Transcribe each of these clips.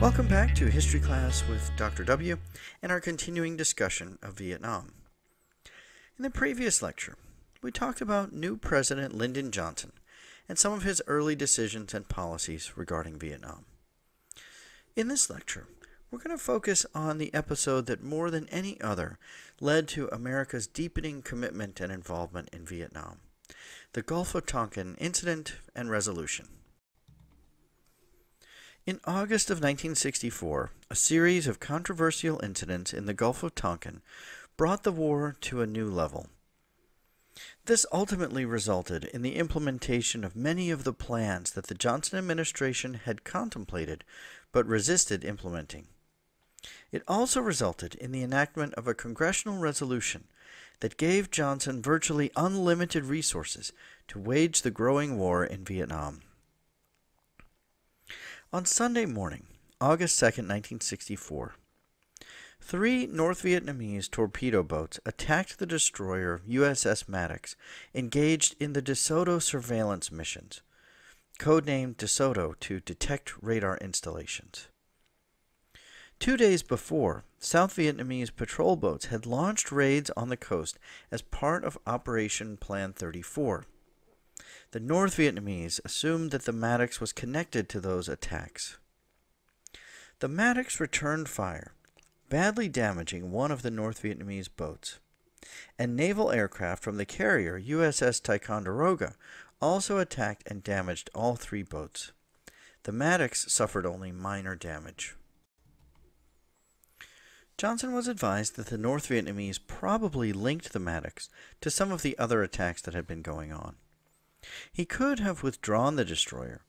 Welcome back to History Class with Dr. W and our continuing discussion of Vietnam. In the previous lecture, we talked about new President Lyndon Johnson and some of his early decisions and policies regarding Vietnam. In this lecture, we're going to focus on the episode that more than any other led to America's deepening commitment and involvement in Vietnam, the Gulf of Tonkin Incident and Resolution. In August of 1964, a series of controversial incidents in the Gulf of Tonkin brought the war to a new level. This ultimately resulted in the implementation of many of the plans that the Johnson administration had contemplated but resisted implementing. It also resulted in the enactment of a congressional resolution that gave Johnson virtually unlimited resources to wage the growing war in Vietnam. On Sunday morning, August 2, 1964, three North Vietnamese torpedo boats attacked the destroyer USS Maddox, engaged in the DeSoto surveillance missions, codenamed DeSoto to detect radar installations. 2 days before, South Vietnamese patrol boats had launched raids on the coast as part of Operation Plan 34. The North Vietnamese assumed that the Maddox was connected to those attacks. The Maddox returned fire, badly damaging one of the North Vietnamese boats, and naval aircraft from the carrier USS Ticonderoga also attacked and damaged all three boats. The Maddox suffered only minor damage. Johnson was advised that the North Vietnamese probably linked the Maddox to some of the other attacks that had been going on. He could have withdrawn the destroyer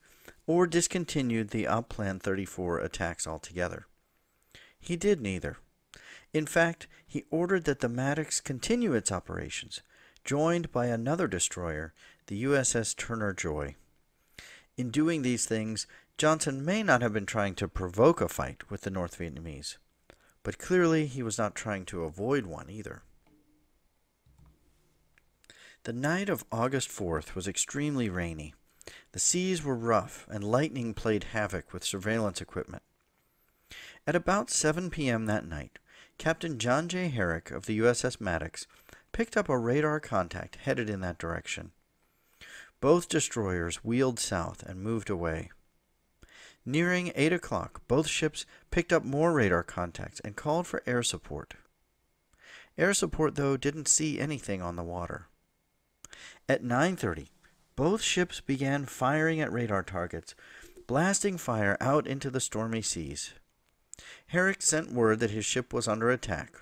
or discontinued the Op. Plan 34 attacks altogether. He did neither. In fact, he ordered that the Maddox continue its operations, joined by another destroyer, the USS Turner Joy. In doing these things, Johnson may not have been trying to provoke a fight with the North Vietnamese, but clearly he was not trying to avoid one either. The night of August 4th was extremely rainy. The seas were rough, and lightning played havoc with surveillance equipment. At about 7 p.m. that night, Captain John J. Herrick of the USS Maddox picked up a radar contact headed in that direction. Both destroyers wheeled south and moved away. Nearing 8 o'clock, both ships picked up more radar contacts and called for air support. Air support, though, didn't see anything on the water. At 9:30, both ships began firing at radar targets, blasting fire out into the stormy seas. Herrick sent word that his ship was under attack.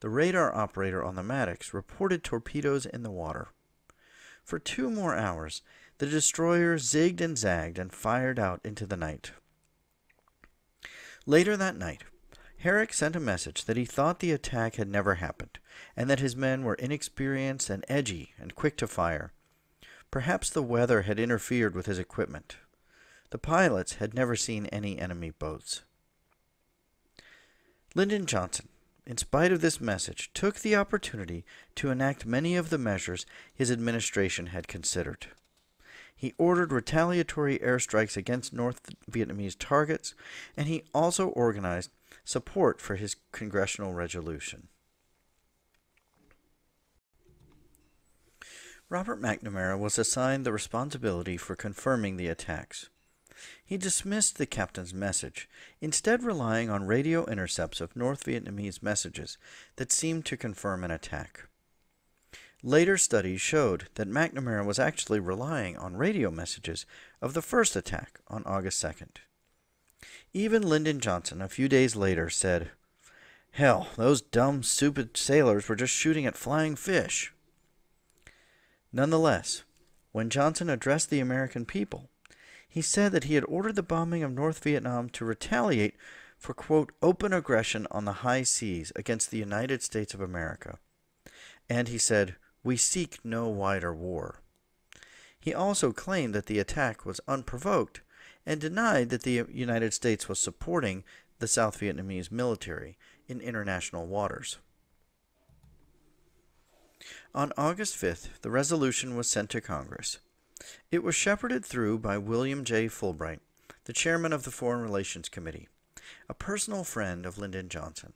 The radar operator on the Maddox reported torpedoes in the water. For 2 more hours, the destroyer zigged and zagged and fired out into the night. Later that night, Herrick sent a message that he thought the attack had never happened, and that his men were inexperienced and edgy and quick to fire. Perhaps the weather had interfered with his equipment. The pilots had never seen any enemy boats. Lyndon Johnson, in spite of this message, took the opportunity to enact many of the measures his administration had considered. He ordered retaliatory airstrikes against North Vietnamese targets, and he also organized support for his congressional resolution. Robert McNamara was assigned the responsibility for confirming the attacks. He dismissed the captain's message, instead relying on radio intercepts of North Vietnamese messages that seemed to confirm an attack. Later studies showed that McNamara was actually relying on radio messages of the first attack on August 2nd. Even Lyndon Johnson, a few days later, said, "Hell, those dumb, stupid sailors were just shooting at flying fish." Nonetheless, when Johnson addressed the American people, he said that he had ordered the bombing of North Vietnam to retaliate for, quote, open aggression on the high seas against the United States of America. And he said, "We seek no wider war." He also claimed that the attack was unprovoked and denied that the United States was supporting the South Vietnamese military in international waters. On August 5th, the resolution was sent to Congress. It was shepherded through by William J. Fulbright, the chairman of the Foreign Relations Committee, a personal friend of Lyndon Johnson.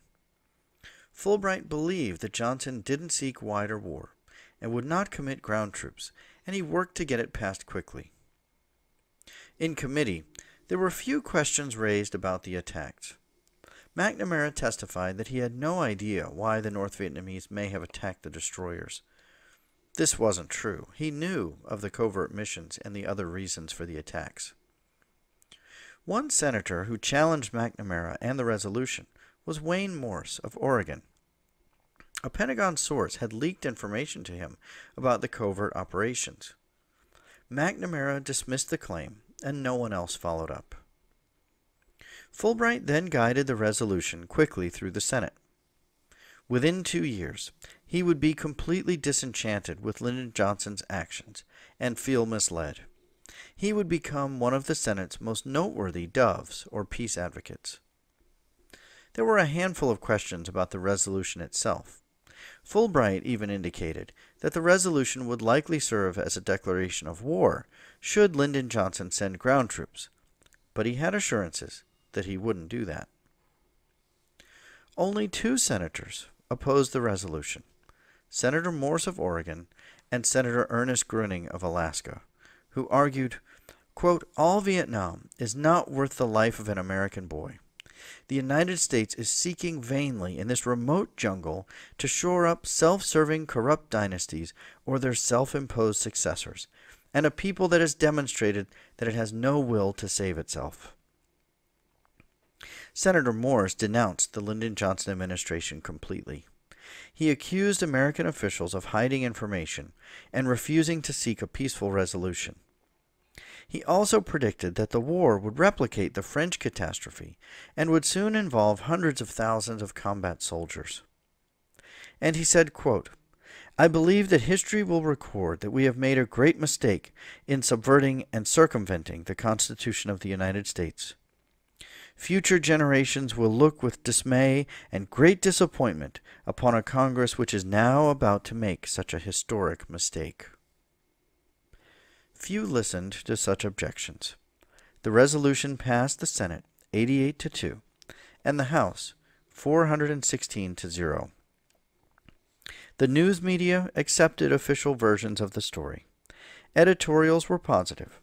Fulbright believed that Johnson didn't seek wider war and would not commit ground troops, and he worked to get it passed quickly. In committee, there were few questions raised about the attacks. McNamara testified that he had no idea why the North Vietnamese may have attacked the destroyers. This wasn't true. He knew of the covert missions and the other reasons for the attacks. One senator who challenged McNamara and the resolution was Wayne Morse of Oregon. A Pentagon source had leaked information to him about the covert operations. McNamara dismissed the claim, and no one else followed up. Fulbright then guided the resolution quickly through the Senate. Within 2 years, he would be completely disenchanted with Lyndon Johnson's actions and feel misled. He would become one of the Senate's most noteworthy doves or peace advocates. There were a handful of questions about the resolution itself. Fulbright even indicated that the resolution would likely serve as a declaration of war should Lyndon Johnson send ground troops, but he had assurances that he wouldn't do that. Only 2 senators opposed the resolution, Senator Morse of Oregon and Senator Ernest Gruning of Alaska, who argued, quote, "All Vietnam is not worth the life of an American boy. The United States is seeking vainly in this remote jungle to shore up self-serving corrupt dynasties or their self-imposed successors, and a people that has demonstrated that it has no will to save itself." Senator Morse denounced the Lyndon Johnson administration completely. He accused American officials of hiding information and refusing to seek a peaceful resolution. He also predicted that the war would replicate the French catastrophe and would soon involve hundreds of thousands of combat soldiers. And he said, quote, "I believe that history will record that we have made a great mistake in subverting and circumventing the Constitution of the United States. Future generations will look with dismay and great disappointment upon a Congress which is now about to make such a historic mistake." Few listened to such objections. The resolution passed the Senate 88-2 and the House 416-0. The news media accepted official versions of the story. Editorials were positive,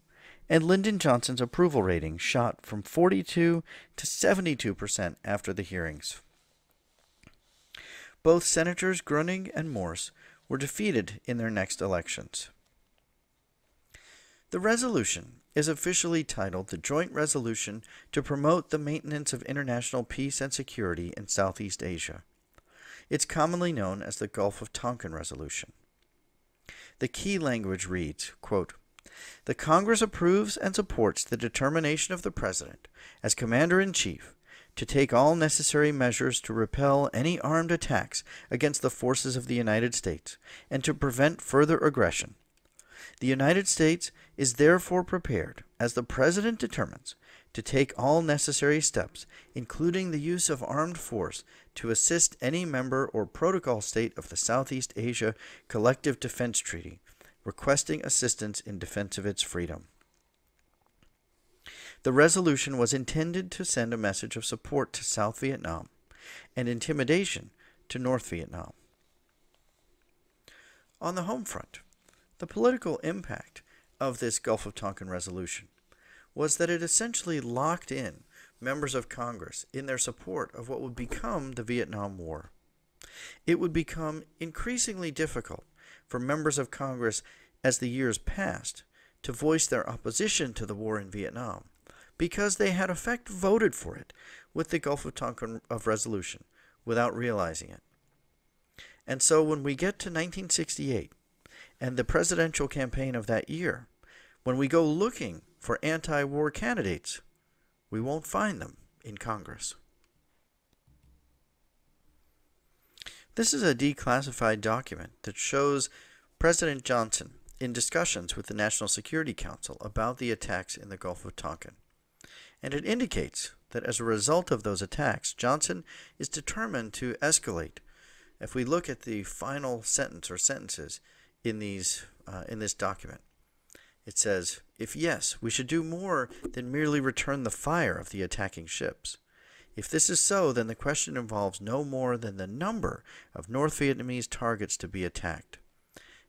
and Lyndon Johnson's approval rating shot from 42 to 72% after the hearings. Both Senators Gruning and Morse were defeated in their next elections. The resolution is officially titled the Joint Resolution to Promote the Maintenance of International Peace and Security in Southeast Asia. It's commonly known as the Gulf of Tonkin Resolution. The key language reads, quote, "The Congress approves and supports the determination of the President, as Commander-in-Chief, to take all necessary measures to repel any armed attacks against the forces of the United States and to prevent further aggression. The United States is therefore prepared, as the President determines, to take all necessary steps, including the use of armed force, to assist any member or protocol state of the Southeast Asia Collective Defense Treaty, requesting assistance in defense of its freedom." The resolution was intended to send a message of support to South Vietnam and intimidation to North Vietnam. On the home front, the political impact of this Gulf of Tonkin resolution was that it essentially locked in members of Congress in their support of what would become the Vietnam War. It would become increasingly difficult for members of Congress as the years passed to voice their opposition to the war in Vietnam, because they had in effect voted for it with the Gulf of Tonkin resolution without realizing it. And so when we get to 1968 and the presidential campaign of that year, when we go looking for anti-war candidates, we won't find them in Congress. This is a declassified document that shows President Johnson in discussions with the National Security Council about the attacks in the Gulf of Tonkin, and it indicates that as a result of those attacks, Johnson is determined to escalate. If we look at the final sentence or sentences in this document, it says, "If yes, we should do more than merely return the fire of the attacking ships. If this is so, then the question involves no more than the number of North Vietnamese targets to be attacked.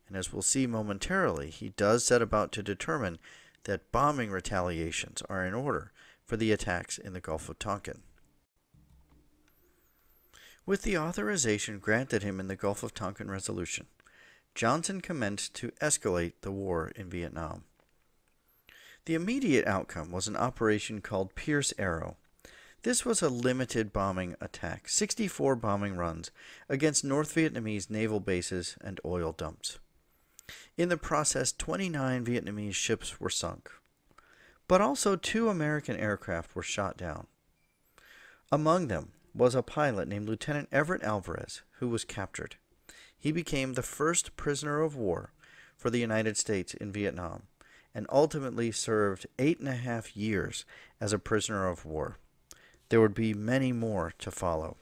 And as we'll see momentarily, he does set about to determine that bombing retaliations are in order for the attacks in the Gulf of Tonkin. With the authorization granted him in the Gulf of Tonkin Resolution, Johnson commenced to escalate the war in Vietnam. The immediate outcome was an operation called Pierce Arrow. This was a limited bombing attack, 64 bombing runs against North Vietnamese naval bases and oil dumps. In the process, 29 Vietnamese ships were sunk, but also 2 American aircraft were shot down. Among them was a pilot named Lieutenant Everett Alvarez, who was captured. He became the first prisoner of war for the United States in Vietnam, and ultimately served 8.5 years as a prisoner of war. There would be many more to follow.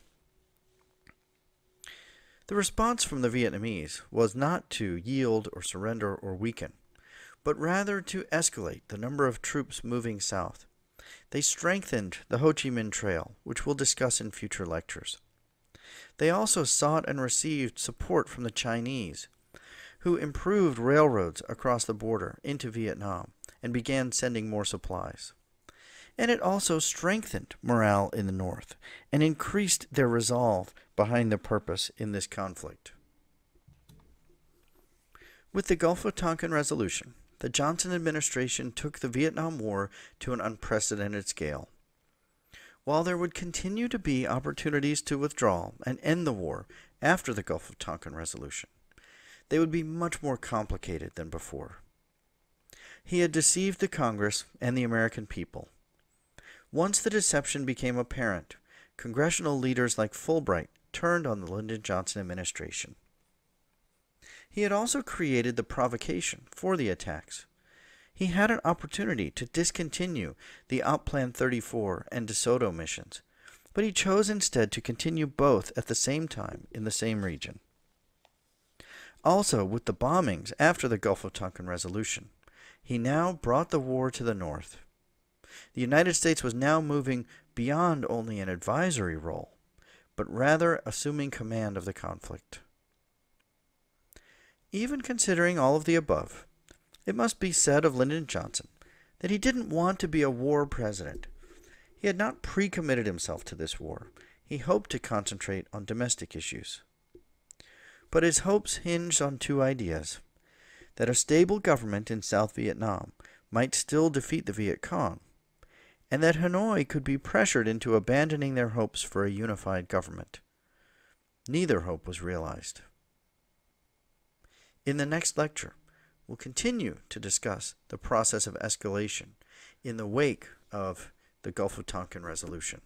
The response from the Vietnamese was not to yield or surrender or weaken, but rather to escalate the number of troops moving south. They strengthened the Ho Chi Minh Trail, which we'll discuss in future lectures. They also sought and received support from the Chinese, who improved railroads across the border into Vietnam and began sending more supplies. And it also strengthened morale in the North and increased their resolve behind the purpose in this conflict. With the Gulf of Tonkin Resolution, the Johnson administration took the Vietnam War to an unprecedented scale. While there would continue to be opportunities to withdraw and end the war after the Gulf of Tonkin Resolution, they would be much more complicated than before. He had deceived the Congress and the American people. Once the deception became apparent, congressional leaders like Fulbright turned on the Lyndon Johnson administration. He had also created the provocation for the attacks. He had an opportunity to discontinue the Op Plan 34 and DeSoto missions, but he chose instead to continue both at the same time in the same region. Also, with the bombings after the Gulf of Tonkin Resolution, he now brought the war to the North. The United States was now moving beyond only an advisory role, but rather assuming command of the conflict. Even considering all of the above, it must be said of Lyndon Johnson that he didn't want to be a war president. He had not pre-committed himself to this war. He hoped to concentrate on domestic issues. But his hopes hinged on 2 ideas: that a stable government in South Vietnam might still defeat the Viet Cong, and that Hanoi could be pressured into abandoning their hopes for a unified government. Neither hope was realized. In the next lecture, we'll continue to discuss the process of escalation in the wake of the Gulf of Tonkin Resolution.